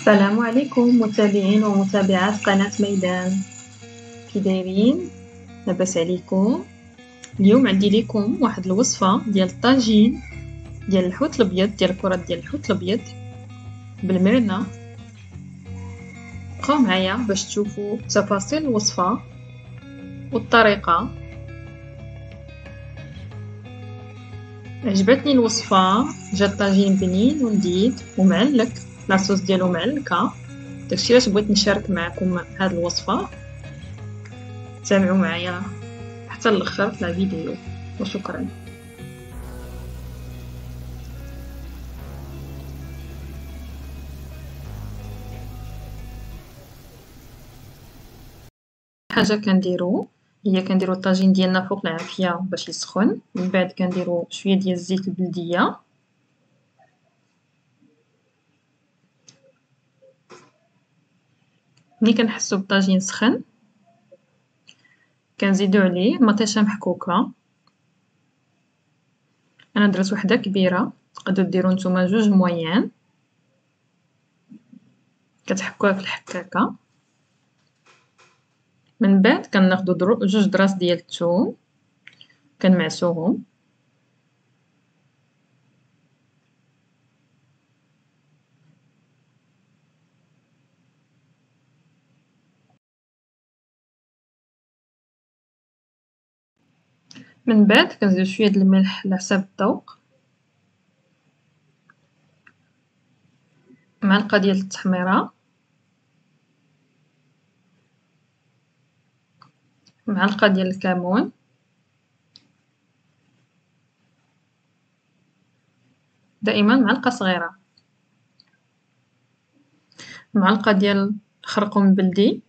السلام عليكم متابعين ومتابعات قناة ميدان، كي دايرين؟ لاباس عليكم؟ اليوم عندي ليكم واحد الوصفة ديال الطاجين ديال الحوت الابيض، ديال الكرات ديال الحوت الابيض بالمرنة. بقاو معايا باش تشوفوا تفاصيل الوصفة والطريقة. عجبتني الوصفة، جا الطاجين بنين ولذيذ ومعلك، لاصوص ديالو معلكه. داكشي علاش بغيت نشارك معكم هاد الوصفه. تابعوا معايا حتى الاخر في الفيديو وشكرا. حاجه كنديرو الطاجين ديالنا فوق العافيه باش يسخن، من بعد كنديرو شويه ديال الزيت البلديه، ملي كنحسو بالطاجين سخن كنزيدو عليه مطيشه محكوكه. انا درت وحده كبيره، تقدروا ديروا نتوما جوج مويان، كتحكوها في الحكاكه. من بعد كناخذ جوج دراس ديال الثوم كنمعسوهم، من بعد كنزيد شويه د الملح على حساب الذوق، معلقه ديال التحميره، معلقه ديال الكمون، دائما معلقه صغيره، معلقه ديال خرقوم بلدي،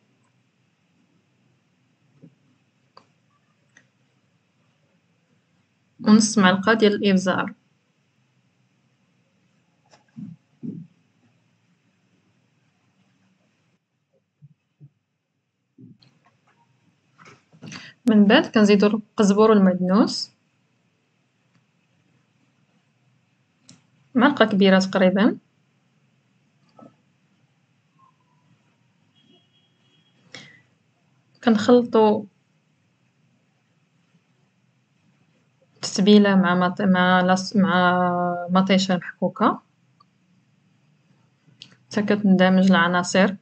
ونص معلقه ديال الابزار. من بعد كنزيدو القزبر والمعدنوس، معلقه كبيره تقريبا، كنخلطو تتبيله مع مطيشه محكوكه حتى كتندمج العناصر.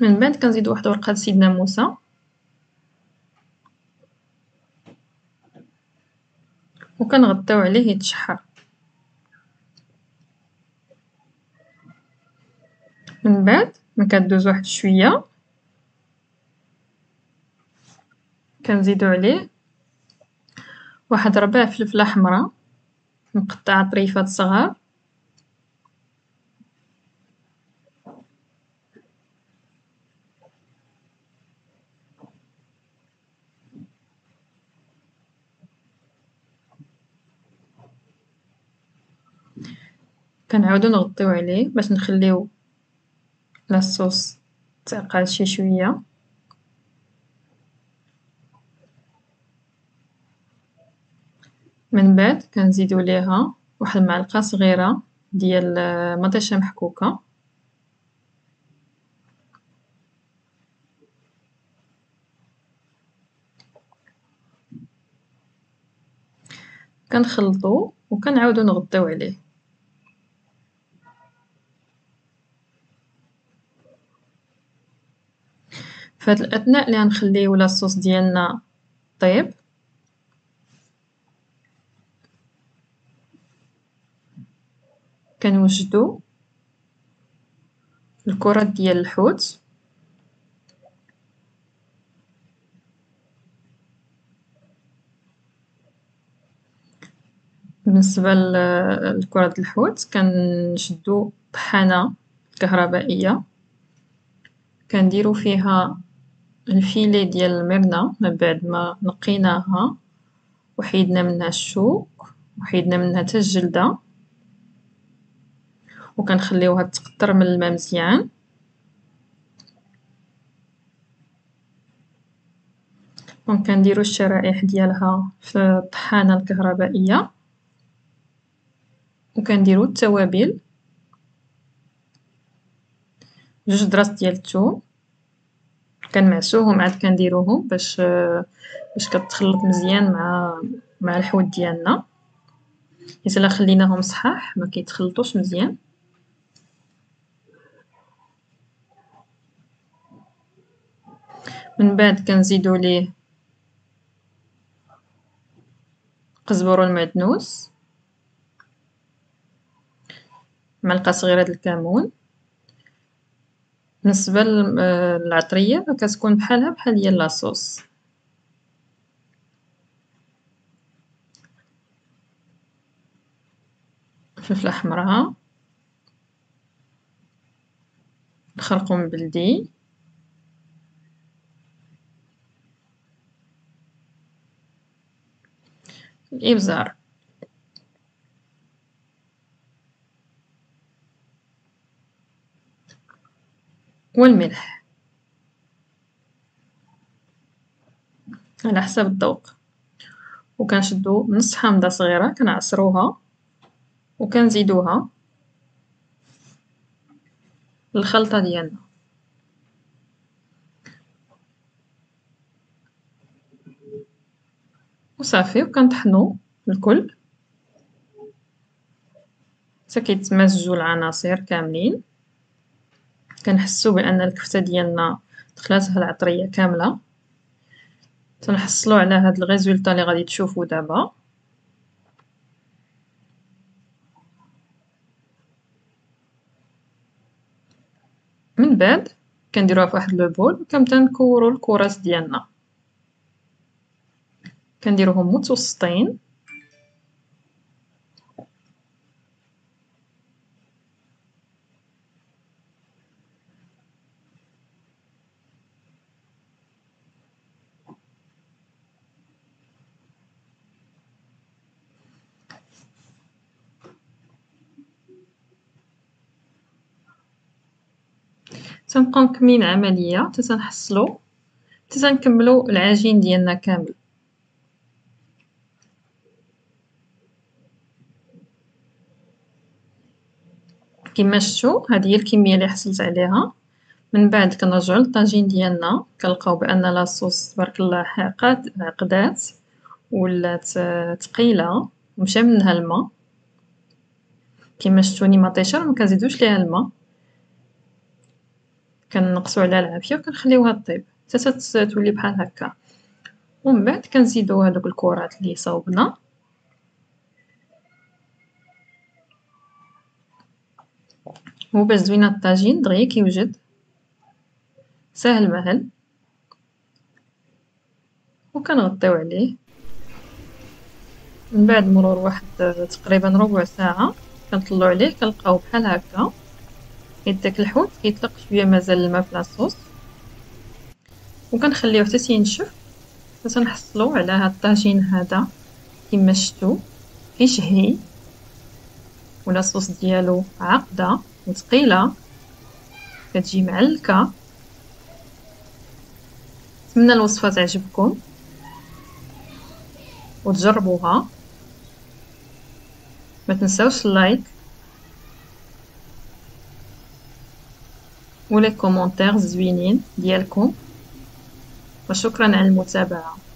من بعد كنزيد واحد ورقه سيدنا موسى، وكنغطيو عليه يتشحر. من بعد ما كدوز واحد شويه كنزيدو عليه واحد ربع فلفله حمراء مقطعه طريفات صغار، كنعاودو نغطيو عليه باش نخليو لاصوص تعقل شي شويه. من بعد كنزيدو ليها واحد المعلقه صغيره ديال مطيشه محكوكه، كنخلطو وكنعاودو نغطيو عليه. فهاد الاثناء اللي غنخليو لاصوص ديالنا طيب، كنوجدو الكرات ديال الحوت، بالنسبه لكرات الحوت كنشدو طحانه كهربائيه كنديرو فيها الفيلي ديال المرنة. من بعد ما نقيناها وحيدنا منها الشوك وحيدنا منها الجلدة وكنخليوها تقطر من الماء مزيان. وكنديرو الشرائح ديالها في الطحانه الكهربائيه، وكنديرو التوابل، جوج دراس ديال الثوم كنمعسوهم عاد كنديروهم باش كتخلط مزيان مع الحوت ديالنا، حيت الا خليناهم صحاح ما كيتخلطوش مزيان. من بعد كنزيدو ليه قزبر والمعدنوس، معلقه صغيره ديال الكمون. بالنسبه للعطريه كتكون بحال ديال لاصوص. فلفله حمراء، الخرقوم بلدي، الابزار. والملح على حسب الذوق. وكنشدو نص حامضه صغيره كنعصروها وكنزيدوها للخلطه ديالنا. وصافي وكنطحنو الكل حتى كيتمزجوا العناصر كاملين. كنحسو بان الكفته ديالنا دخلاتها العطريه كامله. تنحصلوا على هاد الريزولطا اللي غادي تشوفوا دابا. من بعد كنديروها في واحد لو بول وكنبدا نكوروا الكرات ديالنا، كنديروهم متوسطين. تنبقاو مكملين العمليه حتى تنحصلوا، حتى تنكملوا العجين ديالنا كامل. كما شفتوا هذه هي الكميه اللي حصلت عليها. من بعد كنرجعوا للطاجين ديالنا، كنلقاو بان لاصوص تبارك الله عقدات ولات ثقيله ومشى منها الماء. كما شفتوني مطيشه ما كنزيدوش ليها الماء، كنقصوا عليها العافيه وكنخليوها طيب حتى تولي بحال هكا. ومن بعد كنزيدوا هذوك الكرات اللي صاوبنا وباش زوينا. الطاجين دغيا كيوجد ساهل مهل، وكنغطيو عليه. من بعد مرور واحد تقريبا ربع ساعه كنطلعوا عليه، كنلقاو بحال هكا. داك الحوت كيطلق شويه مازال الماء في لاصوص، وكنخليوه حتى تينشف باش نحصلوا على هاد الطاجين هذا. كما شفتوا كيشهي ولاصوص ديالو عقده وثقيله كتجي معلكه. نتمنى الوصفه تعجبكم وتجربوها. ما تنساوش اللايك ولي كومونتير زوينين ديالكم، وشكرا على المتابعة.